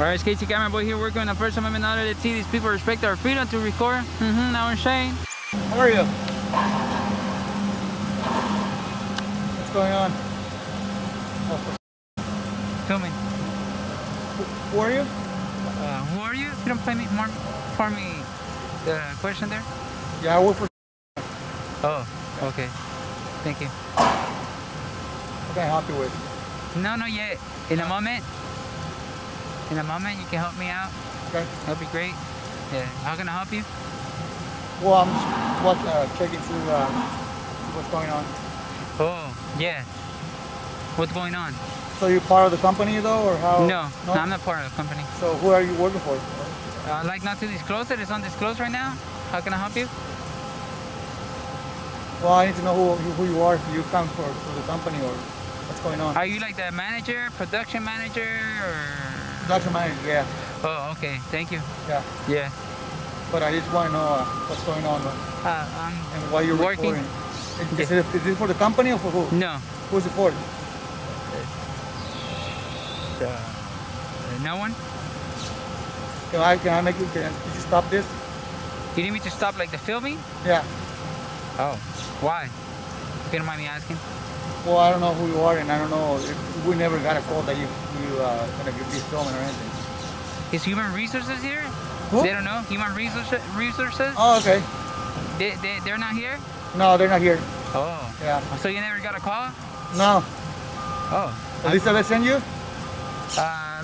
Alright, KC Camera Boy here working on the First Amendment order. Let's see these people respect our freedom to record. Now I'm Shane. How are you? What's going on? Tell me. Who are you? Who are you? If you don't play me more for me the question there? Yeah, I work for. Oh, okay. Thank you. What can I help you with? No, not yet. In a moment. In a moment, you can help me out. Okay. That'd be great. Yeah. How can I help you? Well, I'm just checking through what's going on. Oh, yeah. What's going on? So you're part of the company, though, or how? No, I'm not part of the company. So who are you working for? I'd like not to disclose it. It's undisclosed right now. How can I help you? Well, I need to know who you are, if you come for the company, or what's going on. Are you like the manager, production manager, or...? Production manager, yeah. Oh, okay. Thank you. Yeah. Yeah. But I just want to know what's going on and why you're working. Is it for the company or for who? No. Who's it for? No one. Can I make you? Can you stop this? You need me to stop like the filming? Yeah. Oh, why? If you don't mind me asking. Well, I don't know who you are, and I don't know. We never got a call that you gonna be filming or anything. Is human resources here? Who? They don't know. Human resources. Oh, okay. They're not here. No, they're not here. Oh. Yeah. So you never got a call? No. Oh. At least I send you.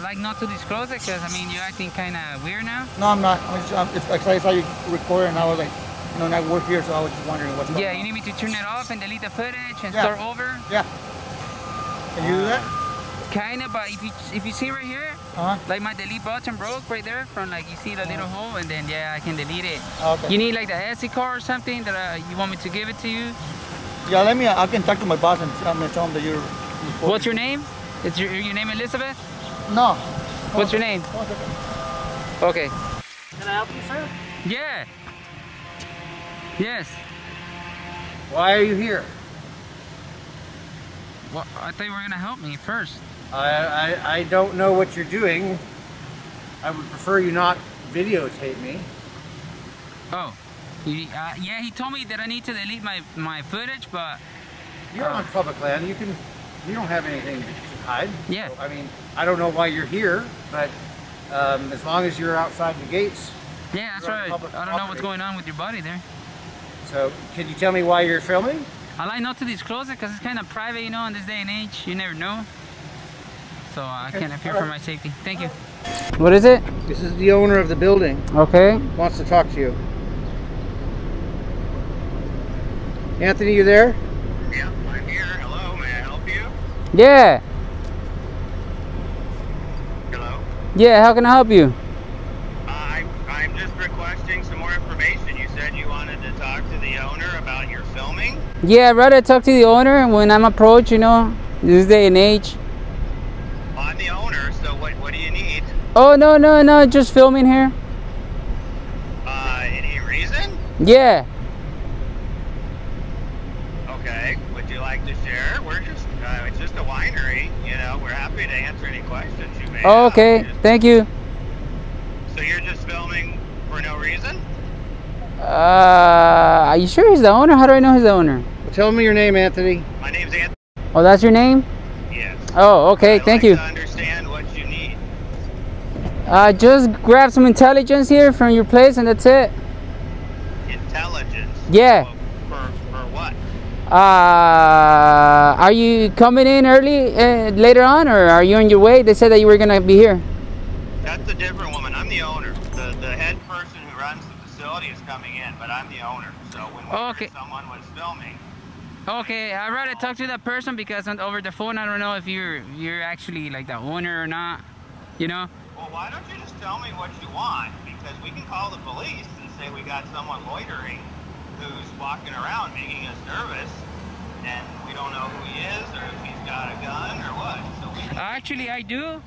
Like not to disclose it, cause I mean you're acting kind of weird now. No, I'm not. I saw you recording, and I was like. No, I work here, so I was just wondering what's going on. Yeah, you need me to turn it off and delete the footage and start over? Yeah. Can you do that? Kinda, but if you see right here, like my delete button broke right there from like, you see the little hole, and then yeah, I can delete it. Okay. You need like the SD card or something that you want me to give it to you? Yeah, I can talk to my boss and I'm gonna tell him that you're recording. What's your name? Is your name Elizabeth? No. What's your name? Okay. Can I help you, sir? Yeah. Yes. Why are you here? Well, I thought you were gonna help me first. I don't know what you're doing. I would prefer you not videotape me. Oh, yeah. He told me that I need to delete my footage, but you're on public land. You don't have anything to hide. Yeah. So, I mean, I don't know why you're here, but as long as you're outside the gates. Yeah, that's right. I don't know what's going on with your body there. So, can you tell me why you're filming? I like not to disclose it because it's kind of private, you know, in this day and age. You never know. So, I can't appear for my safety. Thank you. What is it? This is the owner of the building. Okay. Wants to talk to you. Anthony, you there? Yeah, I'm here. Hello, may I help you? Yeah. Hello? Yeah, how can I help you? I'm just requesting some more information. You said you wanted to talk to the owner about your filming? Yeah, I'd rather talk to the owner when I'm approached, you know, this day and age. Well, I'm the owner, so what do you need? Oh, no, just filming here. Any reason? Yeah. Okay, would you like to share? We're just, it's just a winery, you know, we're happy to answer any questions you may have. Okay, thank you. So you're just filming for no reason? Are you sure he's the owner? How do I know he's the owner? Well, tell me your name, Anthony. My name's Anthony. Oh, that's your name? Yes. Oh, okay. Thank you. I'd like to understand what you need. Just grab some intelligence here from your place and that's it. Intelligence? Yeah. Well, for what? Are you coming in early, later on, or are you on your way? They said that you were going to be here. That's a different woman. I'm the owner. The head person who runs the facility is coming in, but I'm the owner. So when someone was filming... Okay, I'd rather talk to that person because over the phone I don't know if you're actually like the owner or not, you know? Well, why don't you just tell me what you want? Because we can call the police and say we got someone loitering who's walking around making us nervous, and we don't know who he is or if he's got a gun or what. So we can... Actually, I do.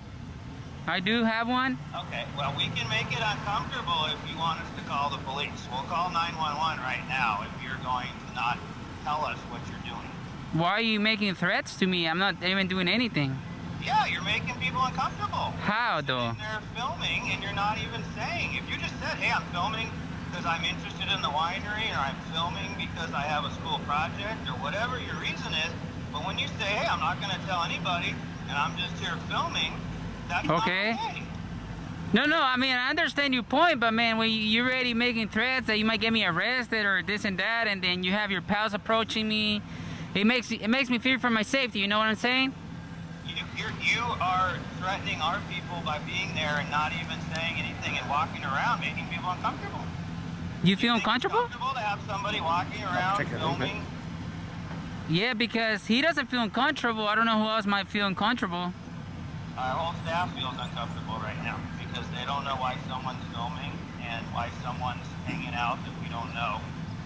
I do have one. Okay, well, we can make it uncomfortable if you want us to call the police. We'll call 911 right now if you're going to not tell us what you're doing. Why are you making threats to me? I'm not even doing anything. Yeah, you're making people uncomfortable. How though? They're filming and you're not even saying. If you just said, hey, I'm filming because I'm interested in the winery, or I'm filming because I have a school project, or whatever your reason is, but when you say, hey, I'm not going to tell anybody and I'm just here filming, that's okay. Not okay. No, I mean, I understand your point, but man, when you're already making threats that you might get me arrested or this and that, and then you have your pals approaching me, it makes me fear for my safety, you know what I'm saying? You are threatening our people by being there and not even saying anything and walking around, making people uncomfortable. You feel uncomfortable? It's uncomfortable to have somebody walking around filming? Yeah, because he doesn't feel uncomfortable. I don't know who else might feel uncomfortable. Our whole staff feels uncomfortable right now because they don't know why someone's filming and why someone's hanging out that we don't know,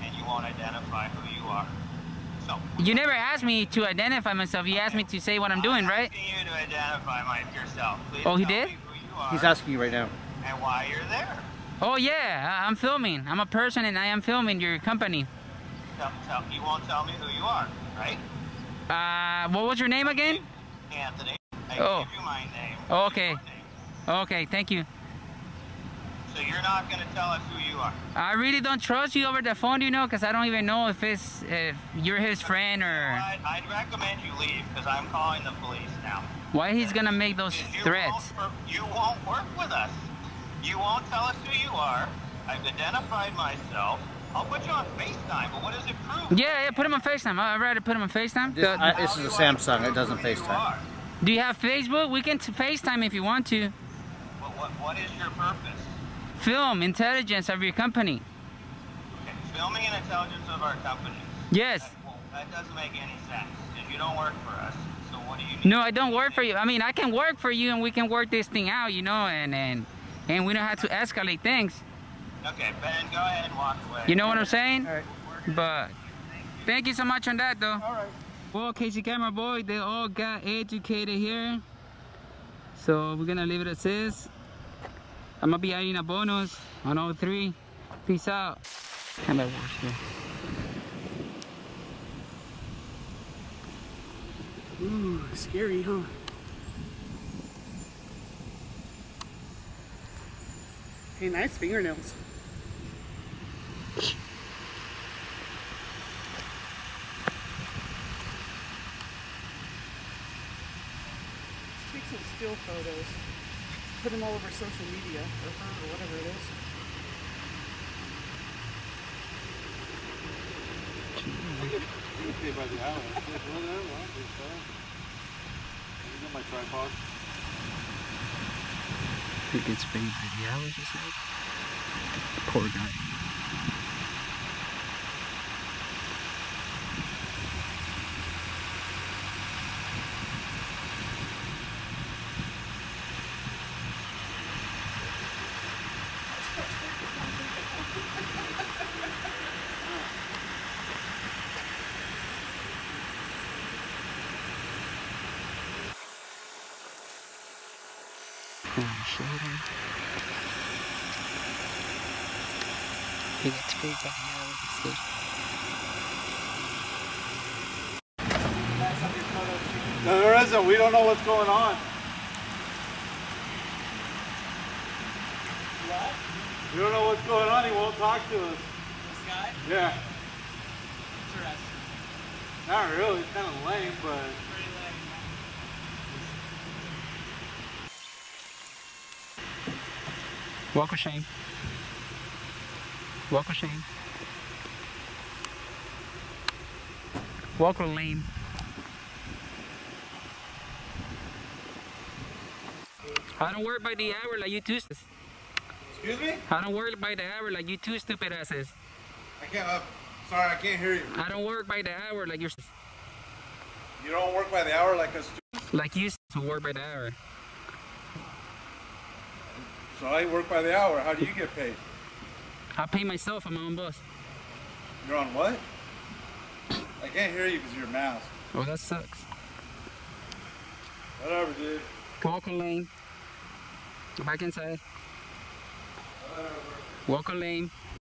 and you won't identify who you are. So you never asked me to identify myself. You asked me to say what I'm doing, right? I'm asking you to identify yourself. Please tell me who you are. He's asking you right now. And why you're there. Oh yeah, I'm filming. I'm a person and I am filming your company. You won't tell me who you are, right? What was your name again? Anthony. I gave you my name. Oh, okay. Okay, thank you. So you're not going to tell us who you are? I really don't trust you over the phone, you know, because I don't even know if you're his friend or... I'd recommend you leave because I'm calling the police now. Why he's going to make those threats? You won't work with us. You won't tell us who you are. I've identified myself. I'll put you on FaceTime, but what does it prove? Yeah, put him on FaceTime. I'd rather put him on FaceTime. This is a Samsung. It doesn't FaceTime. Do you have Facebook? We can FaceTime if you want to. What is your purpose? Film intelligence of your company. Okay, filming and intelligence of our company. Yes. That doesn't make any sense. And you don't work for us, so what do you need? No, I don't work for you. I mean, I can work for you, and we can work this thing out, you know, and we don't have to escalate things. Okay, Ben, go ahead and walk away. You know what I'm saying? All right. But thank you so much on that, though. All right. Well, Casey Camera Boy, they all got educated here. So we're going to leave it as is. I'm going to be adding a bonus on all three. Peace out. I'm going to wash this. Ooh, scary, huh? Hey, nice fingernails. Let's take some still photos. Put them all over social media, or her, or whatever it is. By the hour. My tripod. He gets paid by the hour, just like the poor guy. No, there isn't. We don't know what's going on. What? We don't know what's going on. He won't talk to us. This guy? Yeah. Interesting. Not really. It's kind of lame, but... Walk of shame. Walk of shame. Walk of lame. I don't work by the hour like you two. Excuse me? I don't work by the hour like you two stupid asses. I can't. Sorry, I can't hear you. I don't work by the hour like you're. You don't work by the hour like us. Like you who work by the hour. So I work by the hour. How do you get paid? I pay myself. I'm my own boss. You're on what? I can't hear you because you're masked. Oh, that sucks. Whatever, dude. Walk a lane. Go back inside. Whatever. Walk a lane.